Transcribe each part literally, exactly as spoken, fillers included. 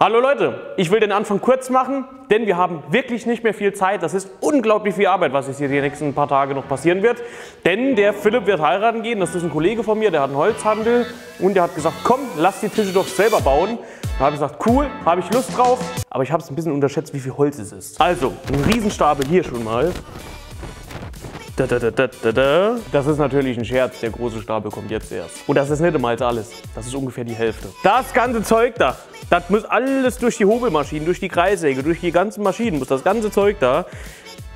Hallo Leute, ich will den Anfang kurz machen, denn wir haben wirklich nicht mehr viel Zeit. Das ist unglaublich viel Arbeit, was jetzt hier die nächsten paar Tage noch passieren wird. Denn der Philipp wird heiraten gehen, das ist ein Kollege von mir, der hat einen Holzhandel und der hat gesagt, komm, lass die Tische doch selber bauen. Da habe ich gesagt, cool, habe ich Lust drauf, aber ich habe es ein bisschen unterschätzt, wie viel Holz es ist. Also, ein Riesenstapel hier schon mal. Da, da, da, da, da, da. Das ist natürlich ein Scherz, der große Stapel kommt jetzt erst. Und das ist nicht einmal alles, das ist ungefähr die Hälfte. Das ganze Zeug da, das muss alles durch die Hobelmaschinen, durch die Kreissäge, durch die ganzen Maschinen, muss das ganze Zeug da.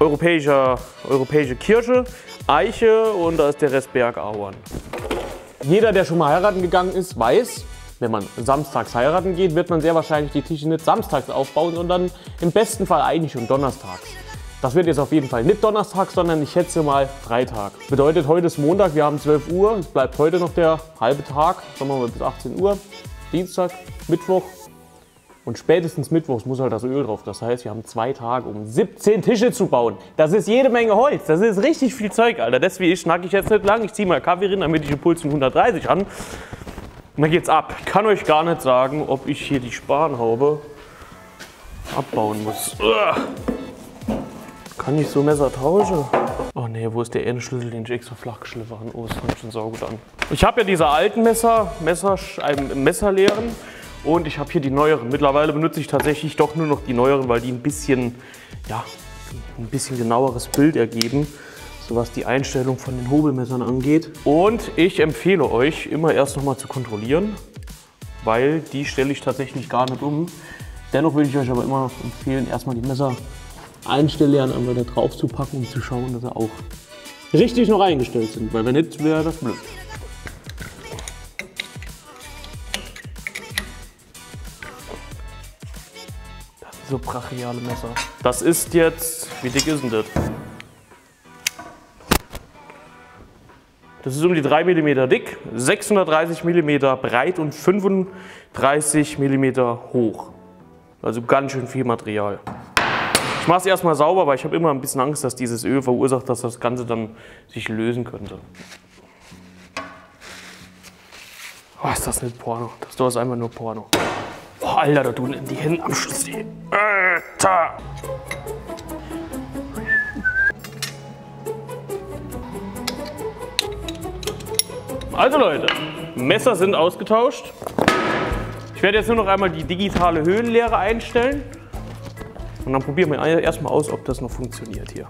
Europäischer, europäische Kirsche, Eiche und da ist der Rest Bergahorn. Jeder, der schon mal heiraten gegangen ist, weiß, wenn man samstags heiraten geht, wird man sehr wahrscheinlich die Tische nicht samstags aufbauen, sondern im besten Fall eigentlich schon donnerstags. Das wird jetzt auf jeden Fall nicht Donnerstag, sondern ich schätze mal Freitag. Bedeutet, heute ist Montag, wir haben zwölf Uhr, es bleibt heute noch der halbe Tag, sagen wir mal bis achtzehn Uhr, Dienstag, Mittwoch und spätestens Mittwochs muss halt das Öl drauf. Das heißt, wir haben zwei Tage, um siebzehn Tische zu bauen. Das ist jede Menge Holz, das ist richtig viel Zeug, Alter. Deswegen schnack ich jetzt nicht lang, ich ziehe mal Kaffee rein, damit ich den Puls von hundertdreißig an. Und dann geht's ab. Ich kann euch gar nicht sagen, ob ich hier die Spanhaube abbauen muss. Uah. Kann ich so Messer tauschen? Oh ne, wo ist der Ehrenschlüssel, den ich extra flach geschliffen habe? Oh, das kommt schon saugut an. Ich habe ja diese alten Messer, Messer, einen Messerleeren und ich habe hier die neueren. Mittlerweile benutze ich tatsächlich doch nur noch die neueren, weil die ein bisschen, ja, ein bisschen genaueres Bild ergeben, so was die Einstellung von den Hobelmessern angeht. Und ich empfehle euch, immer erst nochmal zu kontrollieren, weil die stelle ich tatsächlich gar nicht um. Dennoch würde ich euch aber immer empfehlen, erstmal die Messer Einstelllehren einmal da drauf zu packen, um zu schauen, dass sie auch richtig noch eingestellt sind, weil wenn nicht, wäre das blöd. Das sind so brachiale Messer. Das ist jetzt, wie dick ist denn das? Das ist um die drei Millimeter dick, sechshundertdreißig Millimeter breit und fünfunddreißig Millimeter hoch. Also ganz schön viel Material. Ich mache es erstmal sauber, weil ich habe immer ein bisschen Angst, dass dieses Öl verursacht, dass das Ganze dann sich lösen könnte. Oh, ist das nicht Porno? Das da ist einfach nur Porno. Oh, Alter, da tun die Hände am Schlüssel. Alter! Also Leute, Messer sind ausgetauscht. Ich werde jetzt nur noch einmal die digitale Höhenlehre einstellen. Und dann probieren wir erstmal aus, ob das noch funktioniert hier.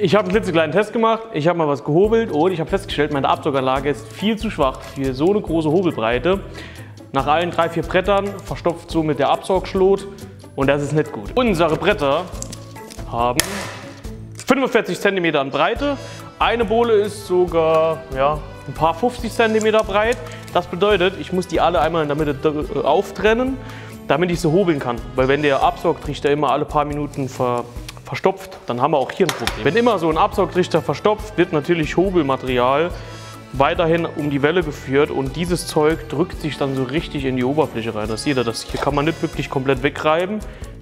Ich habe einen klitzekleinen Test gemacht, ich habe mal was gehobelt und ich habe festgestellt, meine Absauganlage ist viel zu schwach für so eine große Hobelbreite. Nach allen drei, vier Brettern verstopft so mit der Absaugschlot und das ist nicht gut. Unsere Bretter haben fünfundvierzig Zentimeter an Breite, eine Bohle ist sogar ja, ein paar fünfzig Zentimeter breit. Das bedeutet, ich muss die alle einmal in der Mitte auftrennen, damit ich sie hobeln kann. Weil wenn der Absaugtrichter immer alle paar Minuten ver, verstopft, dann haben wir auch hier ein Problem. Wenn immer so ein Absaugtrichter verstopft, wird natürlich Hobelmaterial weiterhin um die Welle geführt und dieses Zeug drückt sich dann so richtig in die Oberfläche rein. Das seht ihr, das hier kann man nicht wirklich komplett wegreiben.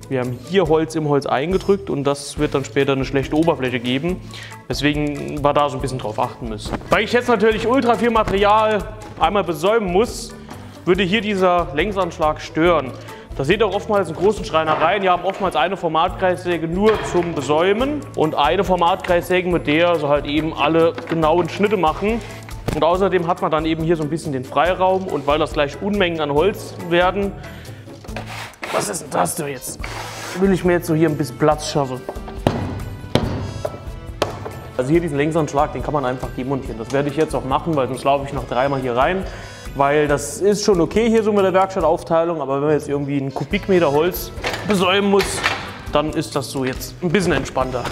Wir haben hier Holz im Holz eingedrückt und das wird dann später eine schlechte Oberfläche geben, weswegen wir da so ein bisschen drauf achten müssen. Weil ich jetzt natürlich ultra viel Material einmal besäumen muss, würde hier dieser Längsanschlag stören. Das seht ihr auch oftmals in großen Schreinereien, die haben oftmals eine Formatkreissäge nur zum Besäumen und eine Formatkreissäge, mit der so halt eben alle genauen Schnitte machen. Und außerdem hat man dann eben hier so ein bisschen den Freiraum und weil das gleich Unmengen an Holz werden, was ist denn das denn jetzt? Will ich mir jetzt so hier ein bisschen Platz schaffen. Also hier diesen Längsanschlag, den kann man einfach demontieren. Das werde ich jetzt auch machen, weil sonst laufe ich noch dreimal hier rein. Weil das ist schon okay hier so mit der Werkstattaufteilung, aber wenn man jetzt irgendwie einen Kubikmeter Holz besäumen muss, dann ist das so jetzt ein bisschen entspannter.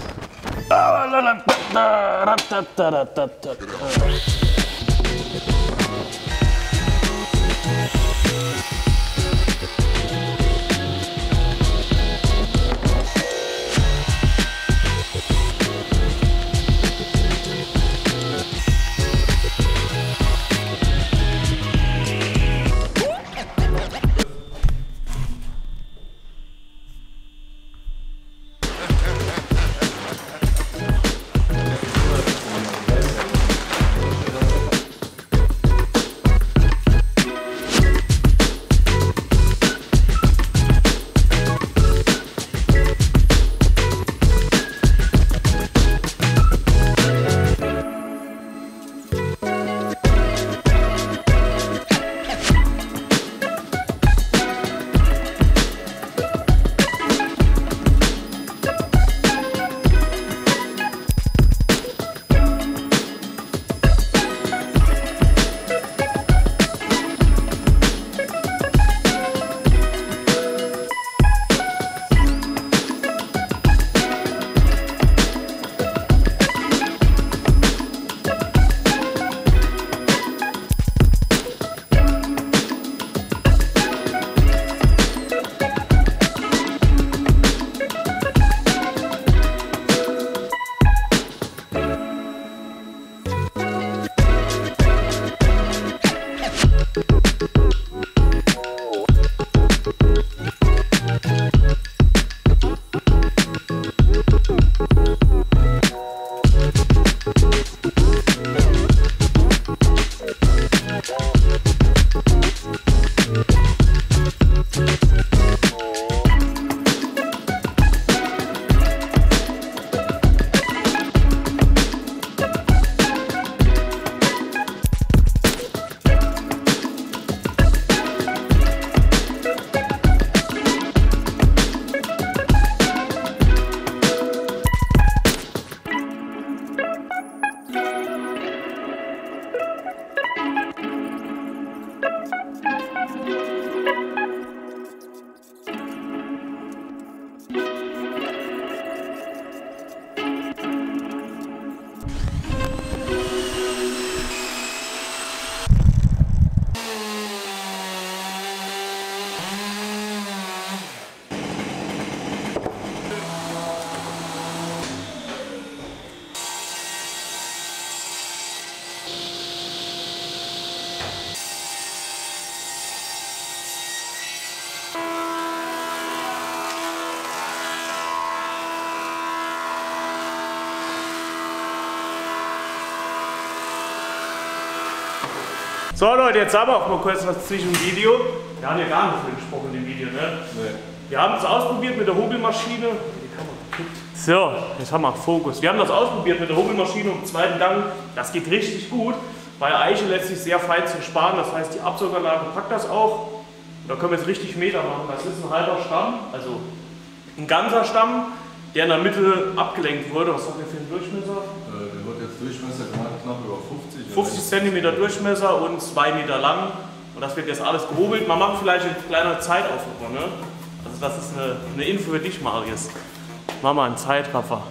So Leute, jetzt haben wir auch mal kurz was zwischen dem Video. Wir haben ja gar nicht viel gesprochen im Video, ne? Nee. Wir haben es ausprobiert mit der Hobelmaschine. So, jetzt haben wir Fokus. Wir haben das ausprobiert mit der Hobelmaschine und im zweiten Gang. Das geht richtig gut, weil Eiche lässt sich sehr fein zu sparen. Das heißt, die Absauganlage packt das auch. Da können wir jetzt richtig Meter machen. Das ist ein halber Stamm, also ein ganzer Stamm, der in der Mitte abgelenkt wurde. Was hat der für einen Durchmesser? Äh, der wird jetzt Durchmesser knapp über fünfzig. fünfzig Zentimeter Durchmesser und zwei Meter lang. Und das wird jetzt alles gehobelt. Man macht vielleicht eine kleine Zeitaufnahme, ne? Also das ist eine, eine Info für dich, Marius. Mach mal einen Zeitraffer.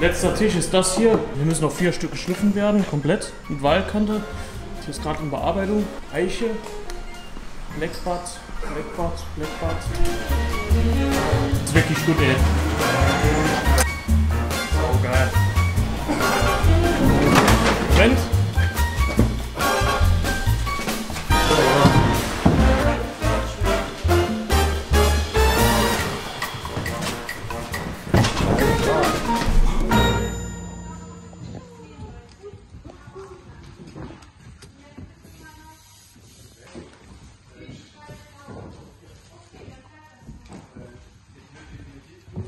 Letzter Tisch ist das hier. Hier müssen noch vier Stück geschliffen werden, komplett mit Wahlkante. Hier ist gerade in Bearbeitung. Eiche, Blackbart, Blackbart, Blackbart. Das ist wirklich gut, ey. Oh, geil. Moment.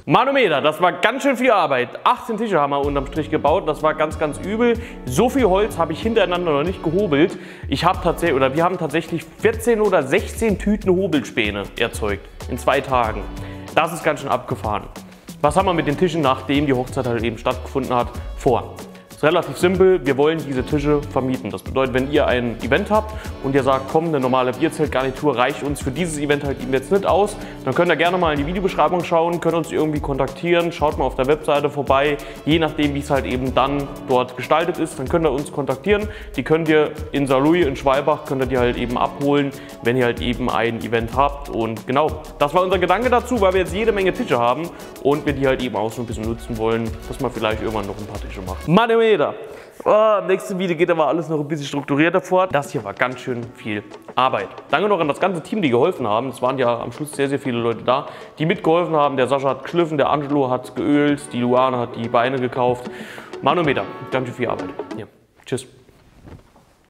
Manometer, das war ganz schön viel Arbeit. achtzehn Tische haben wir unterm Strich gebaut, das war ganz, ganz übel. So viel Holz habe ich hintereinander noch nicht gehobelt. Ich habe tatsächlich, oder wir haben tatsächlich vierzehn oder sechzehn Tüten Hobelspäne erzeugt in zwei Tagen. Das ist ganz schön abgefahren. Was haben wir mit den Tischen, nachdem die Hochzeit halt eben stattgefunden hat, vor? Das ist relativ simpel, wir wollen diese Tische vermieten. Das bedeutet, wenn ihr ein Event habt und ihr sagt, komm, eine normale Bierzeltgarnitur reicht uns für dieses Event halt eben jetzt nicht aus, dann könnt ihr gerne mal in die Videobeschreibung schauen, könnt uns irgendwie kontaktieren, schaut mal auf der Webseite vorbei, je nachdem wie es halt eben dann dort gestaltet ist, dann könnt ihr uns kontaktieren. Die könnt ihr in Saarlouis, in Schwalbach, könnt ihr die halt eben abholen, wenn ihr halt eben ein Event habt. Und genau, das war unser Gedanke dazu, weil wir jetzt jede Menge Tische haben und wir die halt eben auch so ein bisschen nutzen wollen, dass man vielleicht irgendwann noch ein paar Tische macht. Oh, im nächsten Video geht aber alles noch ein bisschen strukturierter vor. Das hier war ganz schön viel Arbeit. Danke noch an das ganze Team, die geholfen haben. Es waren ja am Schluss sehr, sehr viele Leute da, die mitgeholfen haben. Der Sascha hat geschliffen, der Angelo hat geölt, die Luana hat die Beine gekauft. Manometer, ganz schön viel Arbeit. Ja. Tschüss.